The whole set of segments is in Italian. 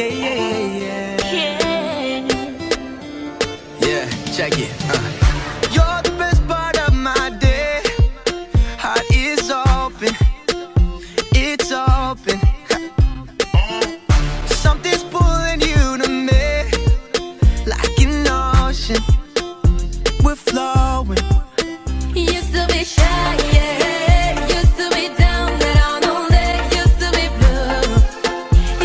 Yeah, check it. You're the best part of my day. Heart is open, it's open. Something's pulling you to me, like an ocean, we're flowing. Used to be shy, yeah. Used to be down, but on all day. Used to be blue,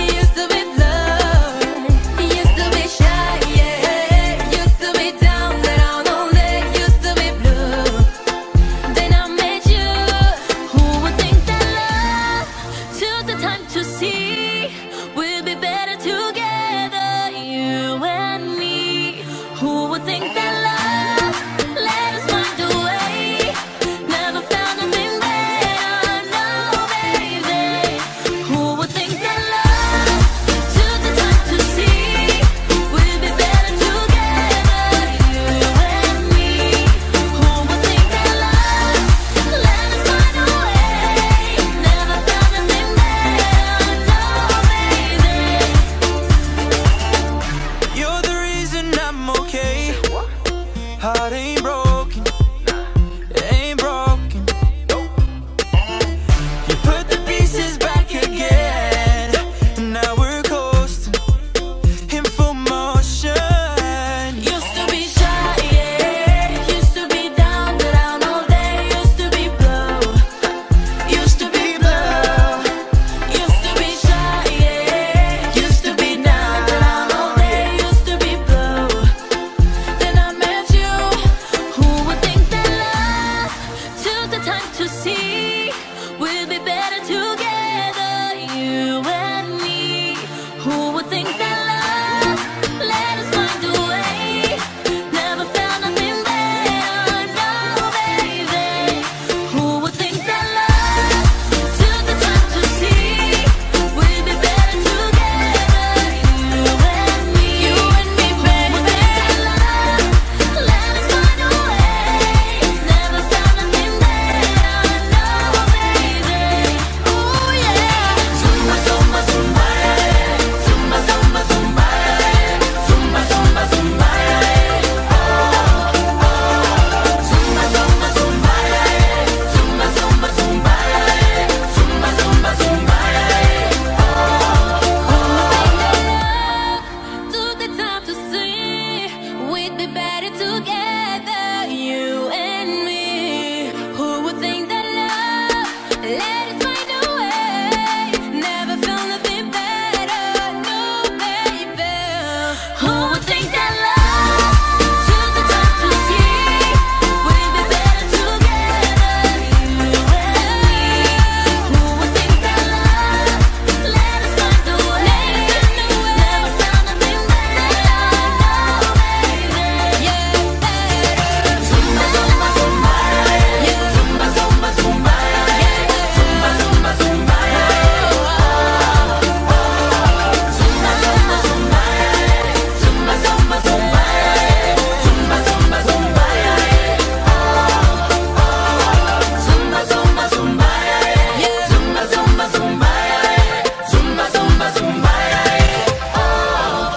used to be blue. Used to be shy, yeah. Used to be down, but on all day. Used to be blue. Then I met you. Who would think that love took the time to see? We'll be better together, you and me. Who would think that love let us find a way? Never found nothing better, no baby. Who would think that love took the time to see? We'll be better together, you and me. Who would think that love let us find a way? Never found nothing better, no baby. You're the reason I'm okay. Heart ain't broken, it ain't broken. You put the pieces back again, and now we're coasting in full motion. Used to be shy, yeah. Used to be down, but down all day. Used to be blue, used to be blue. Used to be shy, yeah. Used to be down, but down all day. Used to be blue. Then I met you. Who would think that love took the time to see? We'll be better together, you and me. Who would think that love let us find a way? Never found nothing better, no baby. Who would think that love took the time to see? We'll be better together, you and me. You and me, baby. Who would think that love let us find a way? Never found nothing better, no baby. Oh yeah. Zumba, zumba, zumba. Zumba, zumba, zumba. Zumba, zumba, zumba. Oh, oh. Zumba, zumba, zumba. Zumba, zumba, zumba. Zumba, zumba, zumba. Oh, oh. Took the time to see we'd be better together, you and me. Who would think that love let us find a way? Never felt nothing better, no baby. Who would think that love took the time to see we'd be better together, you and me? Who would think that love let us find a way? Never found nothing better, no baby. Yeah. Zumba, zumba, zumba. Zumba, zumba, zumba. Zumba, zumba, zumba. Zumba, zumba, zumba. Zumba, zumba, zumba. Zumba, zumba, zumba. Zumba, zumba, zumba. Zumba, zumba, zumba. Zumba, zumba,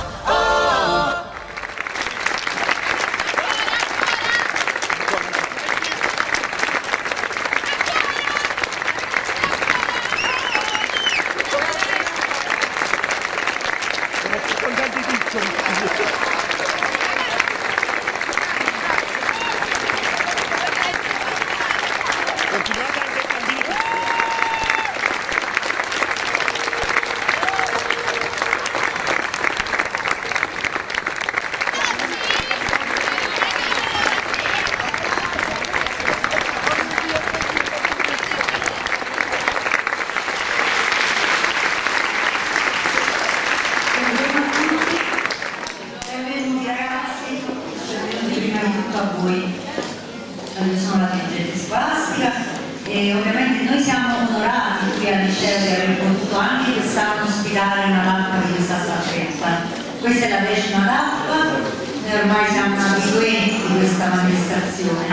zumba. Sono più contenti di tutto. Continuate anche i bambini. A voi sono la Leggende Scolastica e ovviamente noi siamo onorati qui a Liceo di aver potuto anche quest'anno ospitare una tappa di questa sapienza. Questa è la 10ª tappa e ormai siamo abituati di questa manifestazione.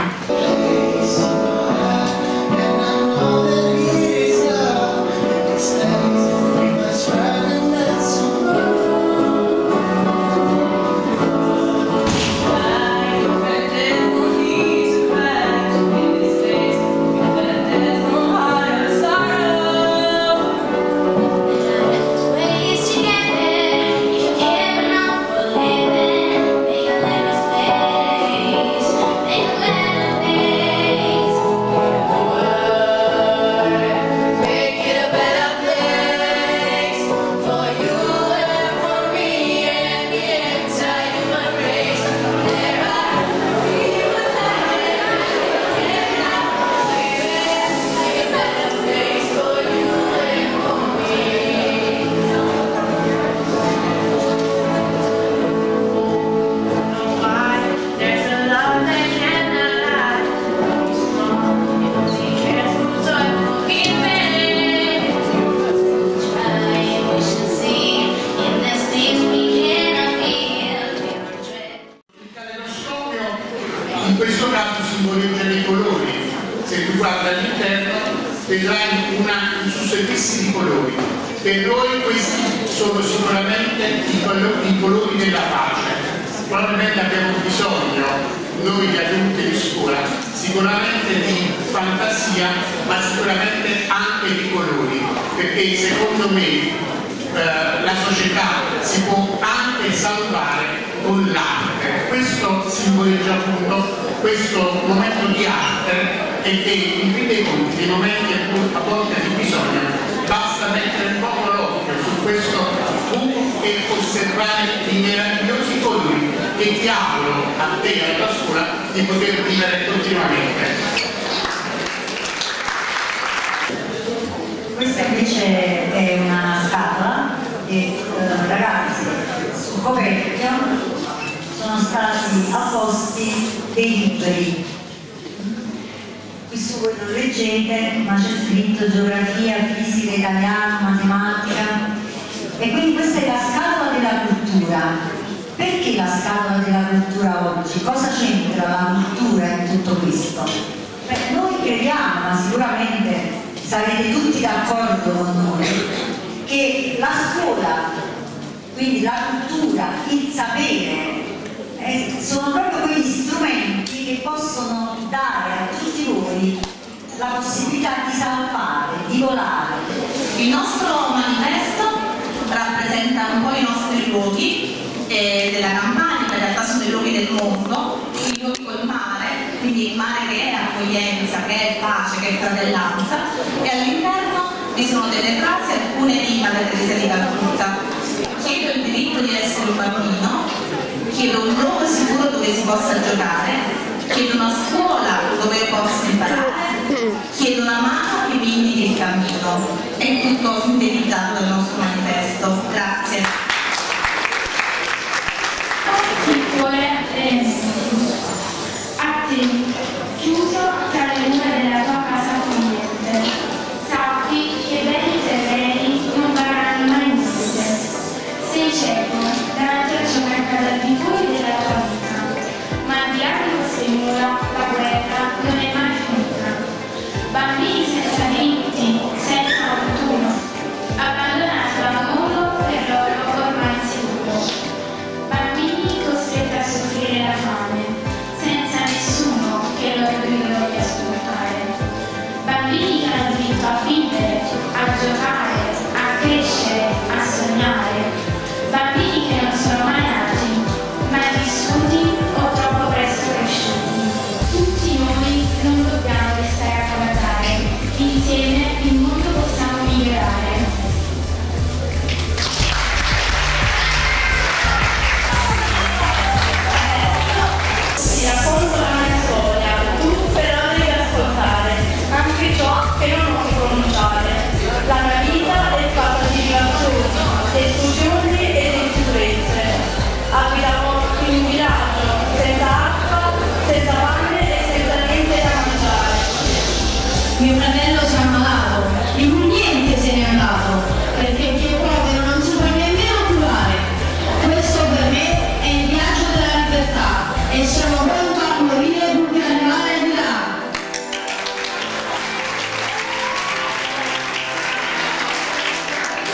In questo caso simboleggia dei colori. Se tu guardi all'interno vedrai un susseguirsi di colori. Per noi questi sono sicuramente i colori della pace. Probabilmente abbiamo bisogno, noi gli adulti di scuola, sicuramente di fantasia, ma sicuramente anche di colori, perché secondo me la società si può anche salvare con l'arte. Questo simboleggia appunto questo momento di arte, e che in fin dei conti, nei momenti a volte di bisogno, basta mettere un po' l'occhio su questo punto e osservare i meravigliosi colori che ti auguro a te e alla scuola di poter vivere continuamente. Questa invece è una scatola e ragazzi, sul coperchio sono stati apposti dei libri. Qui su voi lo leggete, ma c'è scritto geografia, fisica, italiano, matematica. E quindi questa è la scatola della cultura. Perché la scatola della cultura oggi? Cosa c'entra la cultura in tutto questo? Beh, noi crediamo, ma sicuramente sarete tutti d'accordo con noi, che la scuola, quindi la cultura, il sapere, sono proprio quegli strumenti che possono dare a tutti voi la possibilità di salvare, di volare. Il nostro manifesto rappresenta un po' i nostri luoghi della Campania, in realtà sono i luoghi del mondo, i luoghi col mare, quindi il mare che è accoglienza, che è pace, che è fratellanza, e all'interno vi sono delle frasi, alcune viva da Teresa da frutta. Chiedo il diritto di essere un bambino, chiedo un luogo sicuro dove si possa giocare, chiedo una scuola dove io possa imparare, chiedo una mano che mi indichi il cammino. È tutto sintetizzato nel nostro manifesto. Grazie. A te, chiuso tra le mura della tua casa accogliente, sappi che beni terreni non varranno mai niente. Sei cieco davanti a ciò che accade al di fuori della tua vita, ma al di là di queste mura la guerra non è mai finita. Bambini senza diritti, senza fortuna, abbandonati a mondo per loro ormai sicuro. Bambini costretti a soffrire la fame, senza nessuno che loro grido di ascoltare. Bambini che hanno diritto a vivere, a giocare, a crescere, a sognare. Bambini che non sono mai nati, mai vissuti o troppo presto cresciuti. Tutti noi non dobbiamo restare a guardare, insieme il mondo possiamo migliorare.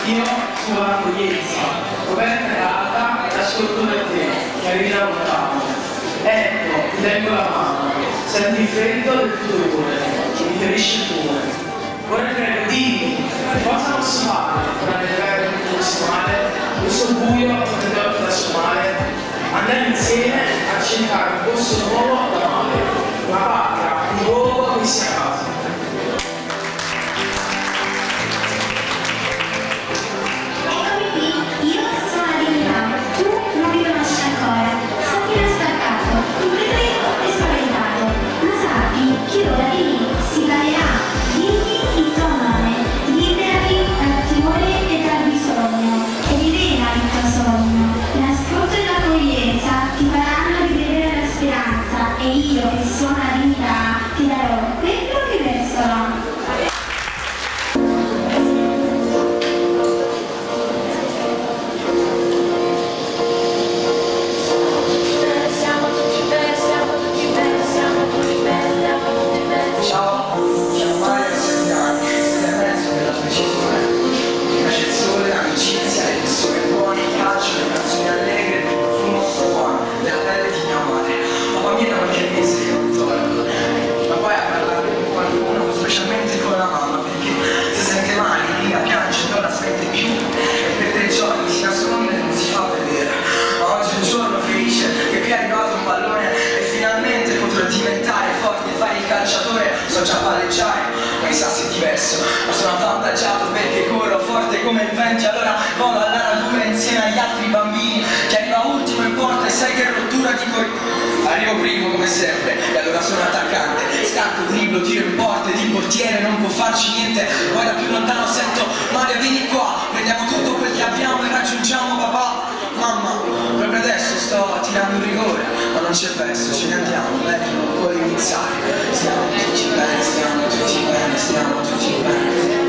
Io sono l'accoglienza, coperta d'alta e ascolto per te, che arrivi da lontano. Ecco, ti tengo la mano, senti il freddo del tuo cuore, mi ferisci il cuore. Vorrei credo, dimmi, cosa posso fare per arrivare a questo male, questo buio che ti devo trasformare? Andiamo insieme a cercare un posto nuovo da male, una patria, un luogo che sia casa. Siamo tutti belli, come il vento, allora volo alla radura insieme agli altri bambini. Chi arriva ultimo in porta e sai che rottura di colpo. Arrivo primo come sempre e allora sono attaccante. Scatto, dribblo, tiro in porta ed il portiere non può farci niente. Poi da più lontano sento: Mario, vieni qua, prendiamo tutto quel che abbiamo e raggiungiamo papà. Mamma, proprio adesso sto tirando un rigore, ma non c'è verso, ce ne andiamo, vedi, non puoi iniziare. Stiamo tutti bene, stiamo tutti bene, stiamo tutti bene.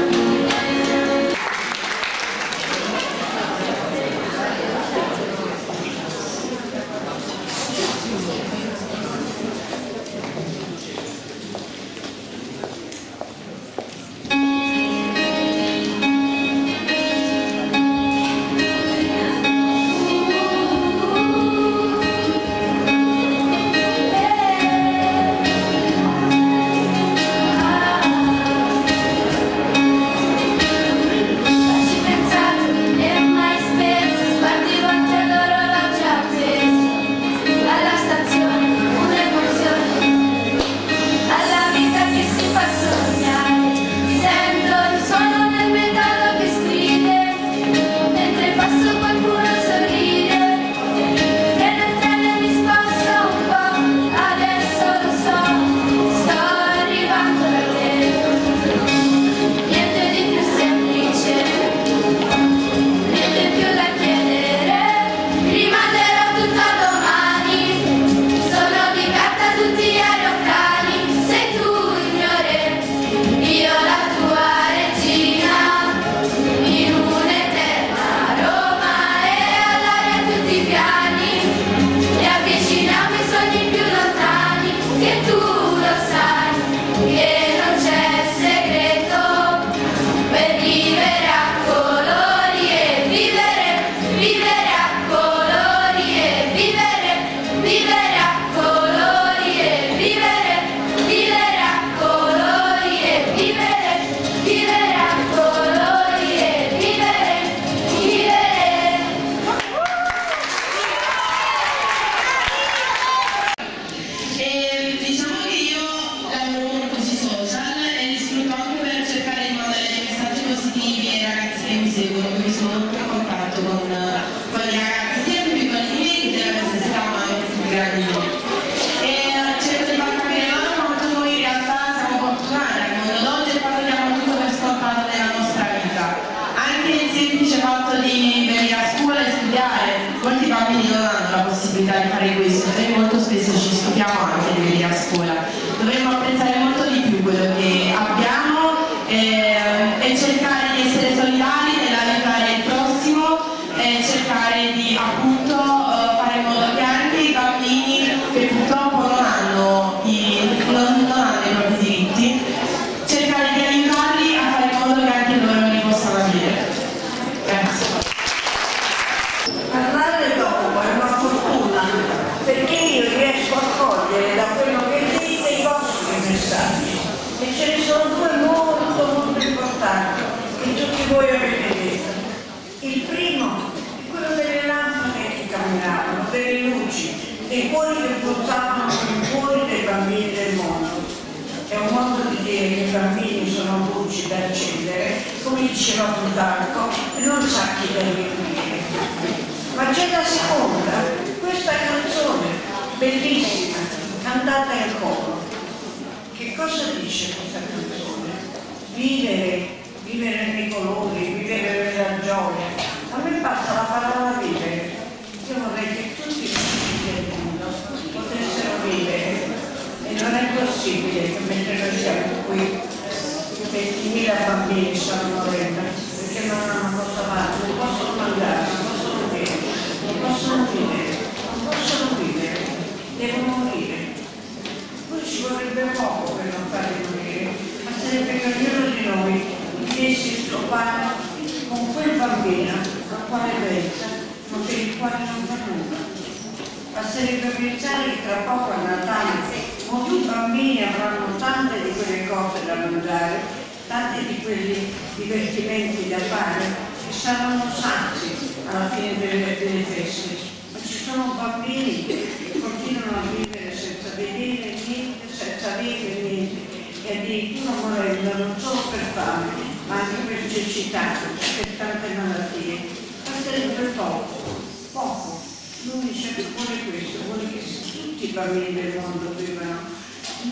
Non solo per fame, ma anche per cecità. aspettare fino alla fine, basterebbe poco. Lui dice che vuole questo, vuole che tutti i bambini del mondo vivano.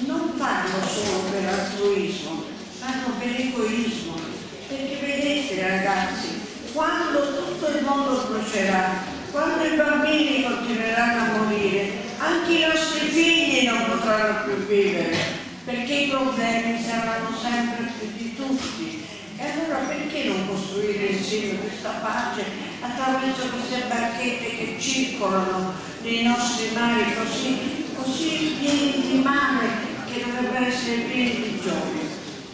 Non parlo solo per altruismo, parlo per egoismo, perché vedete ragazzi, quando tutto il mondo brucerà, quando i bambini continueranno a morire, anche i nostri figli non potranno più vivere, perché i problemi saranno sempre più di tutti. E allora perché non costruire insieme questa pace attraverso queste barchette che circolano nei nostri mari così pieni di mare che dovrebbero essere pieni di gioia?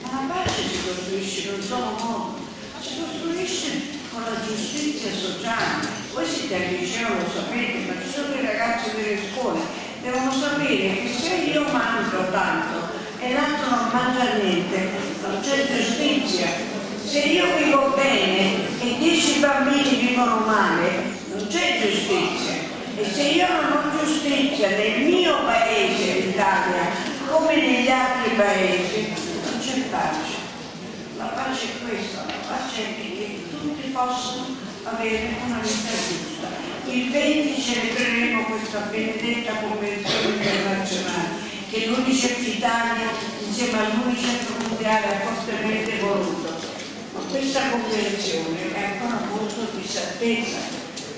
Ma la pace si costruisce non solo morti, si costruisce con la giustizia sociale. Voi siete al liceo, lo sapete, ma ci sono i ragazzi delle scuole, devono sapere che se io mangio tanto e l'altro non mangia niente, non c'è giustizia. Se io vivo bene e 10 bambini vivono male, non c'è giustizia. E se io non ho giustizia nel mio paese, l'Italia, come negli altri paesi, non c'è pace. La pace è questa, la pace è che tutti possono avere una vita giusta. Il 20 celebreremo questa benedetta convenzione internazionale che l'UNICEF Italia insieme all'UNICEF Mondiale ha fortemente voluto. Ma questa convenzione è ancora molto disattesa,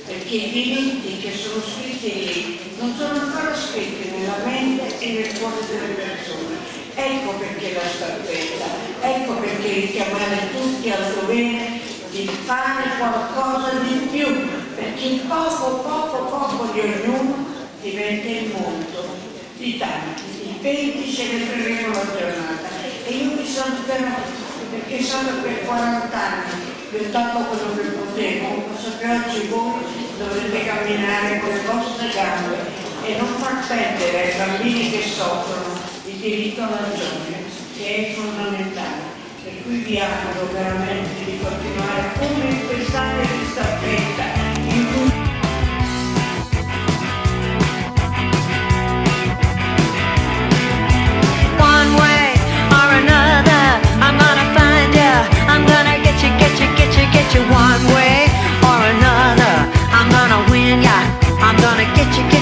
perché i diritti che sono scritti lì non sono ancora scritti nella mente e nel cuore delle persone. Ecco perché la staffetta, ecco perché richiamare tutti al dovere di fare qualcosa di più, perché il poco di ognuno diventa il molto di tanti. Il 20 celebreremo la giornata e io mi sono fermato perché solo per 40 anni vi ho dato quello che potevo, ma so che oggi voi dovete camminare con le vostre gambe e non far perdere ai bambini che soffrono il diritto alla gioia, che è fondamentale. Per cui vi auguro veramente di continuare come in quest'anno di staffetta in cui... Get you one way or another, I'm gonna win ya, I'm gonna get you